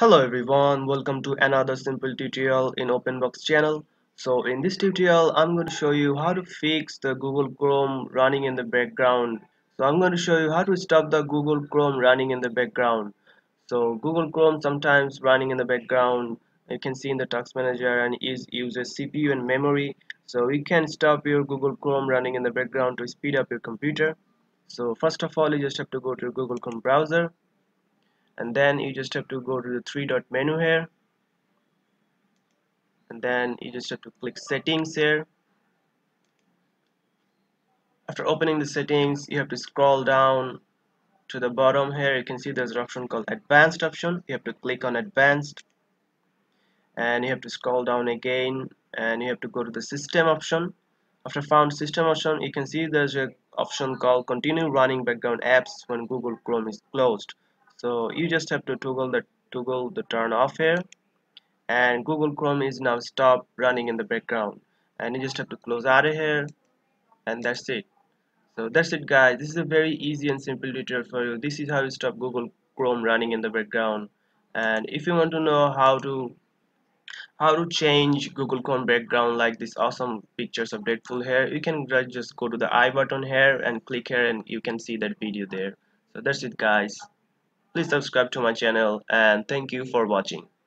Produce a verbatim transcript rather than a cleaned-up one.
Hello everyone, welcome to another simple tutorial in Open Box channel. So in this tutorial I'm going to show you how to fix the Google Chrome running in the background. So I'm going to show you how to stop the Google Chrome running in the background. So Google Chrome sometimes running in the background, you can see in the task manager, and is uses C P U and memory. So you can stop your Google Chrome running in the background to speed up your computer. So first of all, you just have to go to your Google Chrome browser. And then you just have to go to the three dot menu here, and then you just have to click settings here. After opening the settings, you have to scroll down to the bottom here. You can see there's an option called advanced option. You have to click on advanced, and you have to scroll down again, and you have to go to the system option. After found system option, you can see there's an option called continue running background apps when Google Chrome is closed. So you just have to toggle the toggle the turn off here, and Google Chrome is now stopped running in the background, and you just have to close out of here, and that's it. So that's it guys, this is a very easy and simple tutorial for you. This is how you stop Google Chrome running in the background. And if you want to know how to how to change Google Chrome background like this awesome pictures of Deadpool here, you can just go to the I button here and click here, and you can see that video there. So that's it guys. Please subscribe to my channel, and thank you for watching.